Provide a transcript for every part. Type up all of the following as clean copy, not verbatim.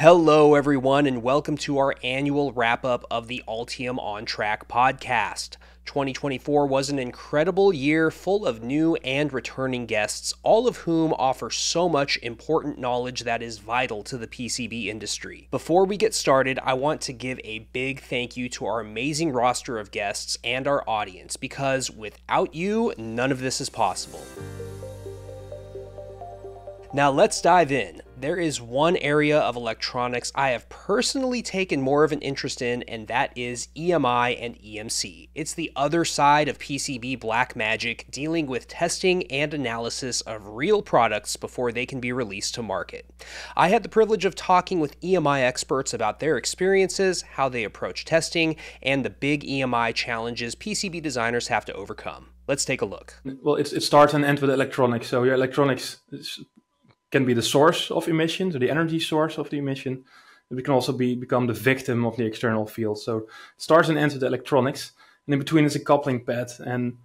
Hello, everyone, and welcome to our annual wrap-up of the Altium On Track podcast. 2024 was an incredible year full of new and returning guests, all of whom offer so much important knowledge that is vital to the PCB industry. Before we get started, I want to give a big thank you to our amazing roster of guests and our audience, because without you, none of this is possible. Now let's dive in. There is one area of electronics I have personally taken more of an interest in, and that is EMI and EMC. It's the other side of PCB black magic, dealing with testing and analysis of real products before they can be released to market. I had the privilege of talking with EMI experts about their experiences, how they approach testing, and the big EMI challenges PCB designers have to overcome. Let's take a look. Well, it starts and ends with electronics. So your electronics can be the source of emission, so the energy source of the emission. We can also become the victim of the external field. So it starts and ends with electronics, and in between is a coupling pad. And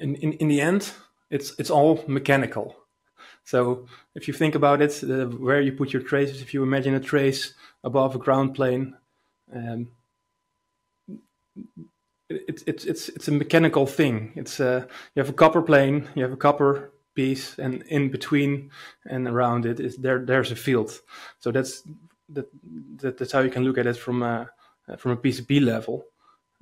in the end, it's all mechanical. So if you think about it, where you put your traces, if you imagine a trace above a ground plane, it's a mechanical thing. You have a copper plane, you have a copper piece, and in between and around it is there's a field. So that's how you can look at it from a PCB level.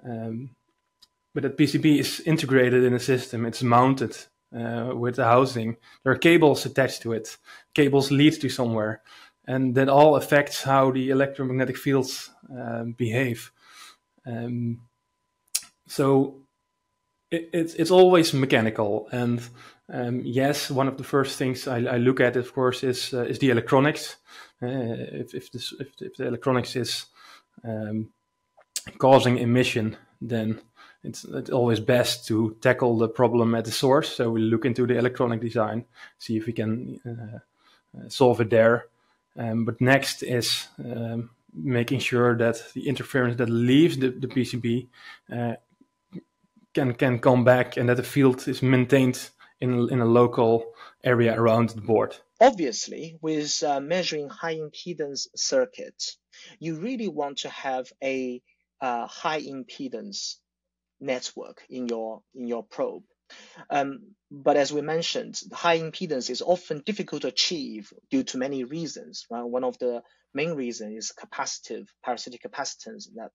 But that PCB is integrated in a system. It's mounted with the housing. There are cables attached to it. Cables lead to somewhere, and that all affects how the electromagnetic fields behave. So it's always mechanical. And yes, one of the first things I look at, of course, is the electronics. If the electronics is causing emission, then it's always best to tackle the problem at the source. So we look into the electronic design, see if we can solve it there. But next is making sure that the interference that leaves the PCB can come back, and that the field is maintained in a local area around the board. Obviously, with measuring high impedance circuits, you really want to have a high impedance network in your probe. But as we mentioned, high impedance is often difficult to achieve due to many reasons. Right? One of the main reason is capacitive, parasitic capacitance that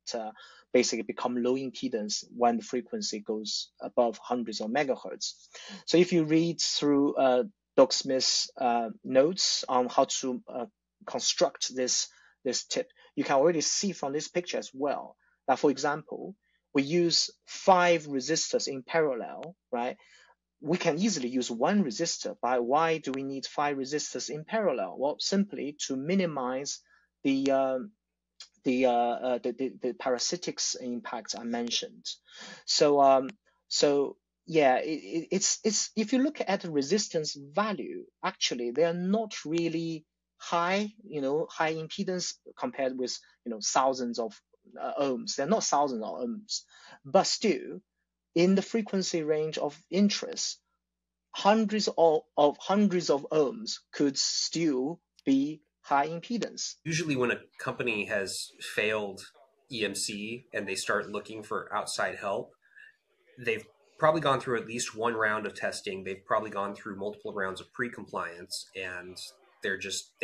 basically become low impedance when the frequency goes above hundreds of megahertz. So if you read through Doc Smith's notes on how to construct this tip, you can already see from this picture as well that, for example, we use 5 resistors in parallel, right? We can easily use one resistor, but why do we need 5 resistors in parallel? Well, simply to minimize the parasitics impacts I mentioned. So yeah, it's if you look at the resistance value, actually they are not really high, high impedance compared with thousands of ohms. They're not thousands of ohms, but still in the frequency range of interest, hundreds of ohms could still be high impedance. Usually when a company has failed EMC and they start looking for outside help, they've probably gone through at least one round of testing. They've probably gone through multiple rounds of pre-compliance, and they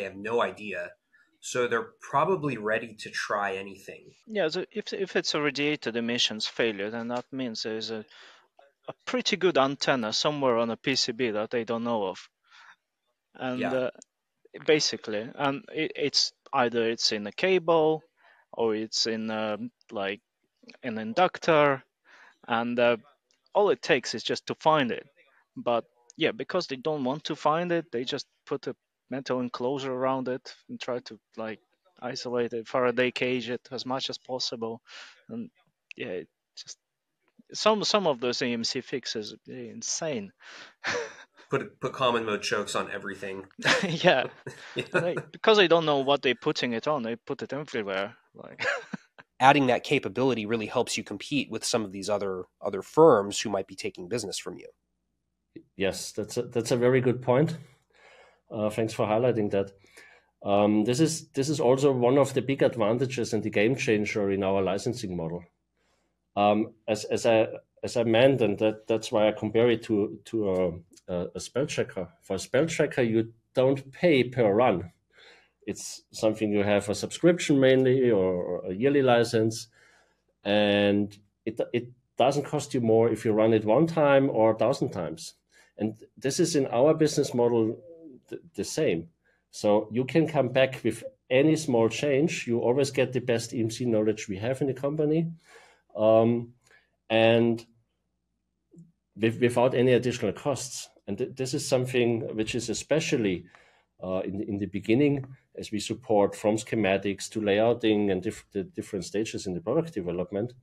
have no idea. So they're probably ready to try anything. Yeah, so if it's a radiated emissions failure, then that means there's a pretty good antenna somewhere on a PCB that they don't know of. And yeah. Basically, and it's either it's in a cable or it's in like an inductor, and all it takes is just to find it. But yeah, because they don't want to find it, they just put a metal enclosure around it and try to like isolate it, Faraday cage it as much as possible. And yeah, it just some of those EMC fixes are insane. Put common mode chokes on everything. Yeah, yeah. Because they don't know what they're putting it on, they put it everywhere. Like adding that capability really helps you compete with some of these other firms who might be taking business from you. Yes, that's a very good point. Thanks for highlighting that. This is also one of the big advantages and the game changer in our licensing model. As I meant, and that's why I compare it to a spell checker. For a spell checker, you don't pay per run. It's something you have a subscription mainly, or a yearly license, and it doesn't cost you more if you run it one time or 1,000 times. And this is in our business model the same. So you can come back with any small change. You always get the best EMC knowledge we have in the company, and without any additional costs. And this is something which is especially in the beginning, as we support from schematics to layouting and the different stages in the product development.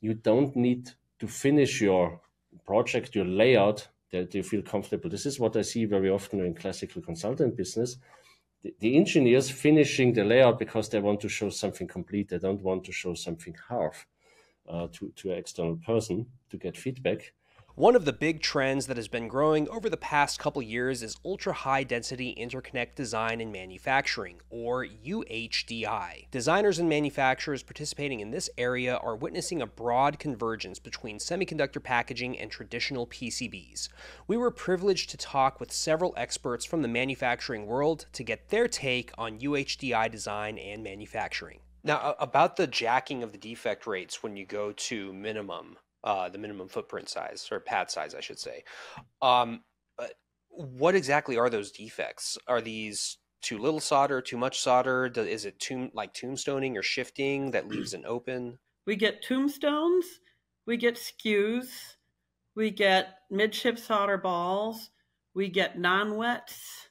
You don't need to finish your project, your layout, that you feel comfortable. This is what I see very often in classical consultant business. The engineers finishing the layout because they want to show something complete. They don't want to show something half to an external person to get feedback. One of the big trends that has been growing over the past couple years is ultra-high-density interconnect design and manufacturing, or UHDI. Designers and manufacturers participating in this area are witnessing a broad convergence between semiconductor packaging and traditional PCBs. We were privileged to talk with several experts from the manufacturing world to get their take on UHDI design and manufacturing. Now, about the jacking of the defect rates when you go to minimum, the minimum footprint size, or pad size, I should say. What exactly are those defects? Are these too little solder, too much solder? Is it tombstoning or shifting that leaves an open? We get tombstones, we get skews, we get midship solder balls, we get non-wets,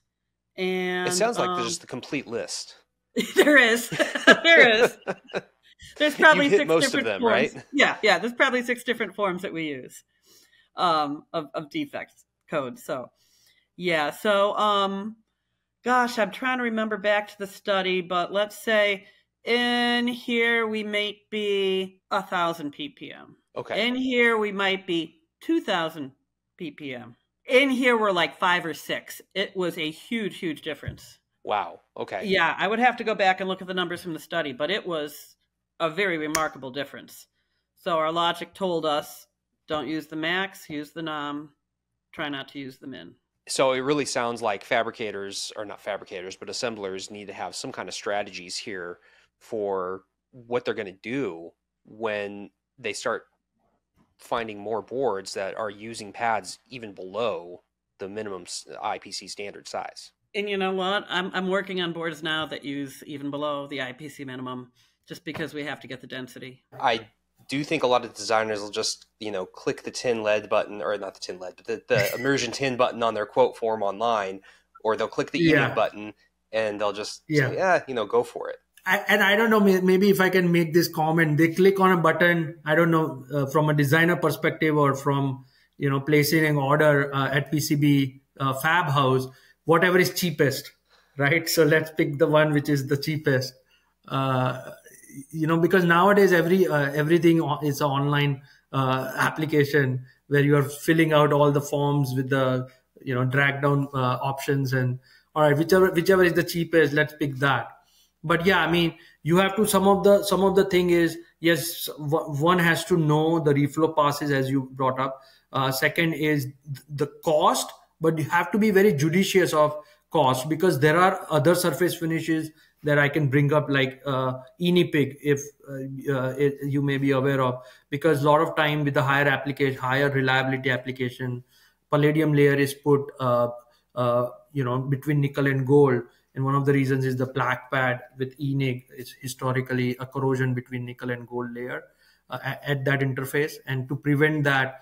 and... It sounds like there's just the complete list. There is. There is. There's probably six different forms, right? Yeah. There's probably 6 different forms that we use of defects code. So, yeah. So, gosh, I'm trying to remember back to the study, but let's say in here we might be 1,000 ppm. Okay. In here we might be 2,000 ppm. In here we're like 5 or 6. It was a huge, huge difference. Wow. Okay. Yeah, I would have to go back and look at the numbers from the study, but it was a very remarkable difference. So our logic told us, don't use the max, use the nom, try not to use the min. So it really sounds like fabricators, or not fabricators, but assemblers need to have some kind of strategies here for what they're going to do when they start finding more boards that are using pads even below the minimum IPC standard size. And you know what? I'm working on boards now that use even below the IPC minimum, just because we have to get the density. I do think a lot of designers will just, you know, click the tin lead button, or not the tin lead, but the immersion tin button on their quote form online, or they'll click the email button and they'll just say, yeah, you know, go for it. I don't know, maybe if I can make this comment, they click on a button, I don't know, from a designer perspective or from, you know, placing an order at PCB Fab House, whatever is cheapest, right? So let's pick the one which is the cheapest. You know, because nowadays everything is an online application where you are filling out all the forms with the, you know, drag down options, and all right, whichever is the cheapest, let's pick that. But yeah, I mean, you have to, some of the thing is, yes, one has to know the reflow passes, as you brought up. Second is the cost, but you have to be very judicious of cost, because there are other surface finishes that I can bring up, like ENIPIG, if you may be aware of, because a lot of time with the higher application, higher reliability application, palladium layer is put, you know, between nickel and gold. And one of the reasons is the black pad with ENIG. It's historically a corrosion between nickel and gold layer at that interface. And to prevent that,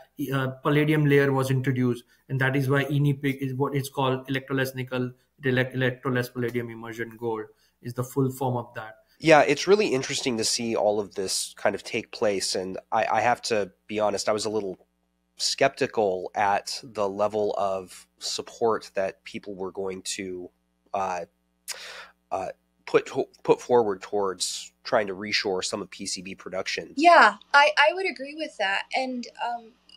palladium layer was introduced. And that is why ENIPIG is what it's called, electroless nickel, electroless palladium immersion gold, is the full form of that. Yeah, it's really interesting to see all of this kind of take place. And I have to be honest, I was a little skeptical at the level of support that people were going to put forward towards trying to reshore some of PCB production. Yeah, I would agree with that. And,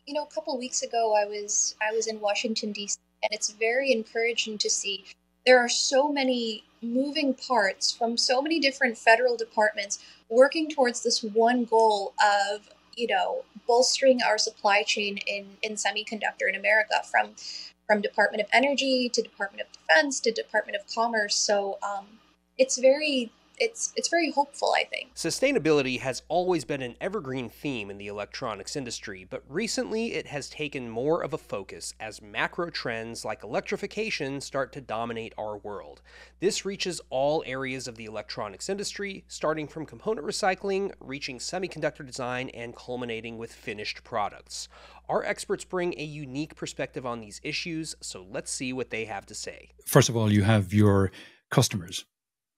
you know, a couple of weeks ago, I was in Washington, D.C., and it's very encouraging to see there are so many moving parts from so many different federal departments working towards this one goal of, you know, bolstering our supply chain in semiconductor in America, from Department of Energy to Department of Defense to Department of Commerce. So it's very hopeful, I think. Sustainability has always been an evergreen theme in the electronics industry, but recently it has taken more of a focus as macro trends like electrification start to dominate our world. This reaches all areas of the electronics industry, starting from component recycling, reaching semiconductor design, and culminating with finished products. Our experts bring a unique perspective on these issues, so let's see what they have to say. First of all, you have your customers.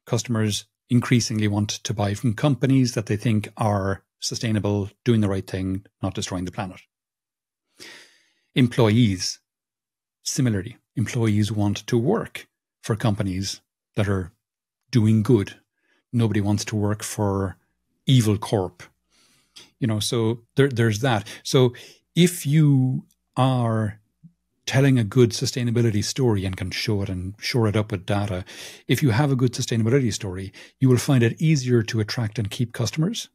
Customers increasingly want to buy from companies that they think are sustainable, doing the right thing, not destroying the planet. Employees, similarly, employees want to work for companies that are doing good. Nobody wants to work for evil corp. You know, so there's that. So if you are telling a good sustainability story and can show it and shore it up with data, if you have a good sustainability story, you will find it easier to attract and keep customers,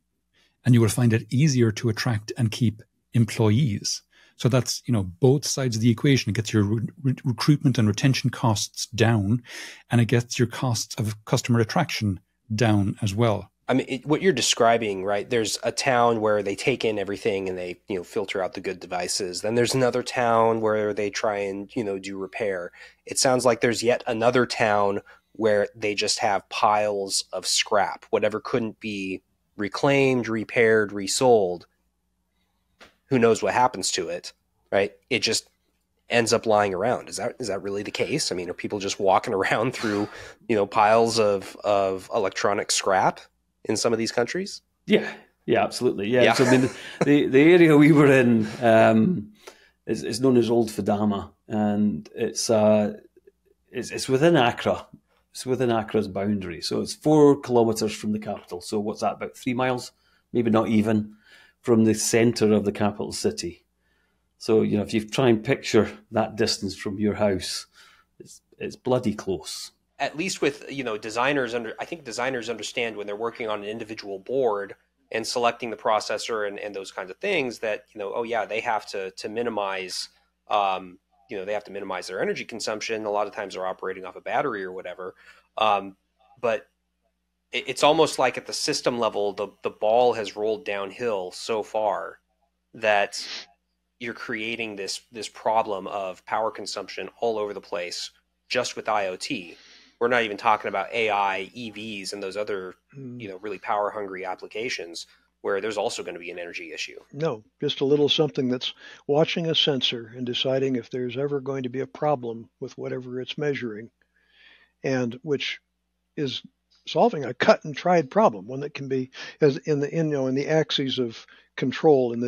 and you will find it easier to attract and keep employees. So that's, you know, both sides of the equation. It gets your recruitment and retention costs down, and it gets your costs of customer attraction down as well. I mean, what you're describing, right, there's a town where they take in everything and they, you know, filter out the good devices. Then there's another town where they try and, you know, do repair. It sounds like there's yet another town where they just have piles of scrap, whatever couldn't be reclaimed, repaired, resold. Who knows what happens to it, right? It just ends up lying around. Is that really the case? I mean, are people just walking around through, you know, piles of electronic scrap in some of these countries? Yeah, absolutely. Yeah. So I mean, the area we were in is known as Old Fadama, and it's within Accra. It's within Accra's boundary. So it's 4 kilometers from the capital. So what's that, about 3 miles, maybe not even, from the center of the capital city. So, you know, if you try and picture that distance from your house, it's bloody close. At least with, you know, designers, I think designers understand when they're working on an individual board and selecting the processor and those kinds of things that, you know, oh yeah, they have to minimize, you know, they have to minimize their energy consumption. A lot of times they're operating off a battery or whatever. But it's almost like at the system level, the ball has rolled downhill so far that you're creating this problem of power consumption all over the place just with IoT. We're not even talking about AI, EVs, and those other, you know, really power-hungry applications where there's also going to be an energy issue. No, just a little something that's watching a sensor and deciding if there's ever going to be a problem with whatever it's measuring, and which is solving a cut-and-tried problem, one that can be as in the axes of control, in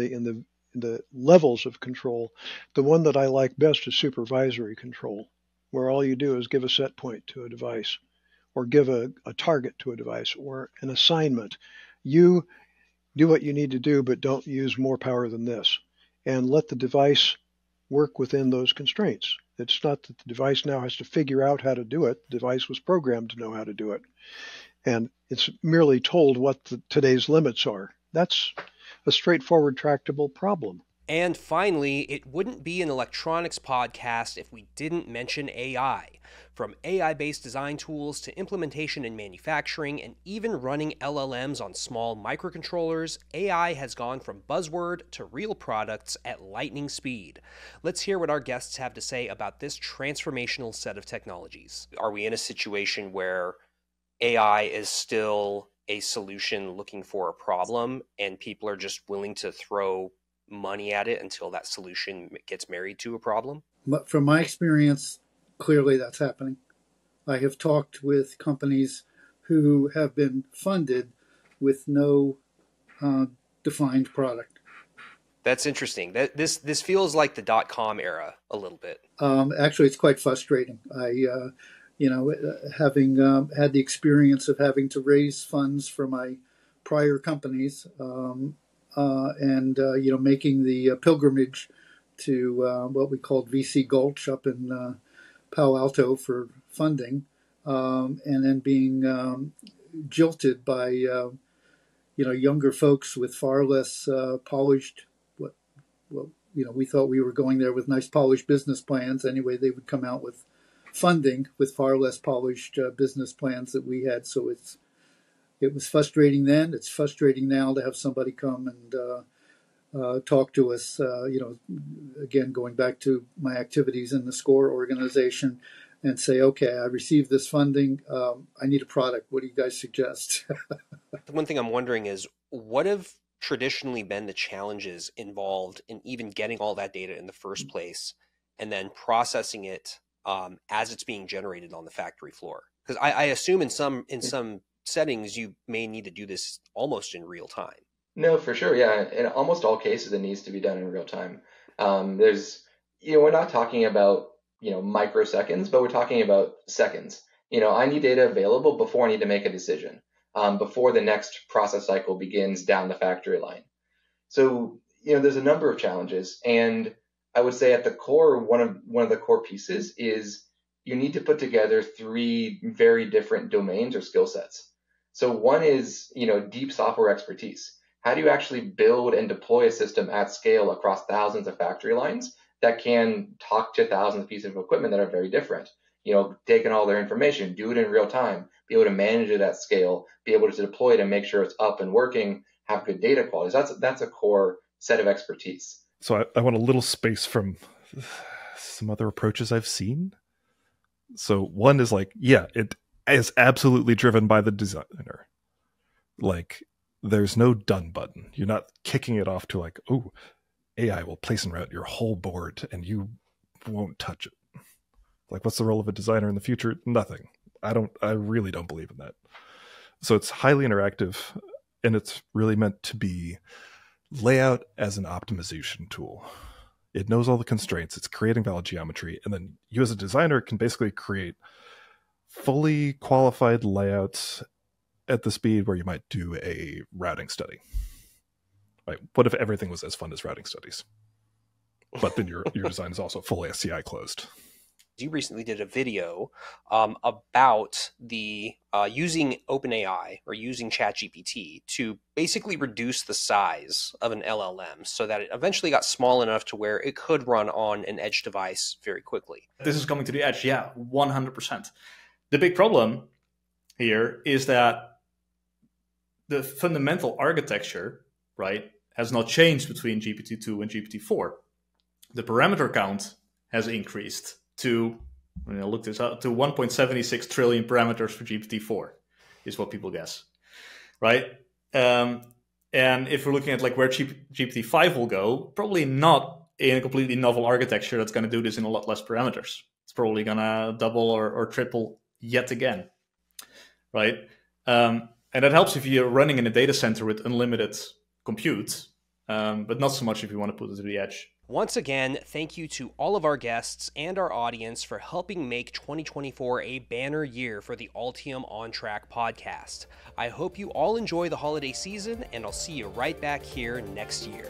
the levels of control. The one that I like best is supervisory control, where all you do is give a set point to a device, or give a target to a device, or an assignment. You do what you need to do, but don't use more power than this, and let the device work within those constraints. It's not that the device now has to figure out how to do it. The device was programmed to know how to do it, and it's merely told what today's limits are. That's a straightforward, tractable problem. And finally, it wouldn't be an electronics podcast if we didn't mention AI. From AI-based design tools to implementation in manufacturing and even running LLMs on small microcontrollers, AI has gone from buzzword to real products at lightning speed. Let's hear what our guests have to say about this transformational set of technologies. Are we in a situation where AI is still a solution looking for a problem and people are just willing to throw money at it until that solution gets married to a problem? But from my experience, clearly that's happening. I have talked with companies who have been funded with no defined product. That's interesting. This feels like the dot-com era a little bit. Actually, it's quite frustrating. I you know, having had the experience of having to raise funds for my prior companies, you know, making the pilgrimage to what we called VC Gulch up in Palo Alto for funding, and then being jilted by, younger folks with far less polished, we thought we were going there with nice polished business plans. Anyway, they would come out with funding with far less polished business plans that we had. So it was frustrating then. It's frustrating now to have somebody come and talk to us, again, going back to my activities in the SCORE organization, and say, okay, I received this funding. I need a product. What do you guys suggest? One thing I'm wondering is, what have traditionally been the challenges involved in even getting all that data in the first place and then processing it as it's being generated on the factory floor? Because I assume in some settings, you may need to do this almost in real time. No, for sure. Yeah. In almost all cases, it needs to be done in real time. We're not talking about, microseconds, but we're talking about seconds. I need data available before I need to make a decision, before the next process cycle begins down the factory line. So, there's a number of challenges. And I would say at the core, one of the core pieces is you need to put together three very different domains or skill sets. So one is, deep software expertise. How do you actually build and deploy a system at scale across thousands of factory lines that can talk to thousands of pieces of equipment that are very different? Taking all their information, do it in real time, be able to manage it at scale, be able to deploy it and make sure it's up and working, have good data quality. So that's a core set of expertise. So I want a little space from some other approaches I've seen. So one is it is absolutely driven by the designer. There's no done button. You're not kicking it off to AI will place and route your whole board and you won't touch it. What's the role of a designer in the future? Nothing. I really don't believe in that. So it's highly interactive, and it's really meant to be layout as an optimization tool. It knows all the constraints. It's creating valid geometry. And then you as a designer can basically create fully qualified layouts at the speed where you might do a routing study. Right? What if everything was as fun as routing studies? But then your design is also fully SCI closed. You recently did a video about using OpenAI or using ChatGPT to basically reduce the size of an LLM so that it eventually got small enough to where it could run on an edge device very quickly. This is coming to the edge, yeah, 100%. The big problem here is that the fundamental architecture, right, has not changed between GPT-2 and GPT-4. The parameter count has increased to, look this up, to 1.76 trillion parameters for GPT-4, is what people guess, right? And if we're looking at where GPT-5 will go, probably not in a completely novel architecture that's going to do this in a lot less parameters. It's probably going to double or triple yet again, right? And that helps if you're running in a data center with unlimited compute, but not so much if you want to put it to the edge. Once again, thank you to all of our guests and our audience for helping make 2024 a banner year for the Altium On Track podcast. I hope you all enjoy the holiday season, and I'll see you right back here next year.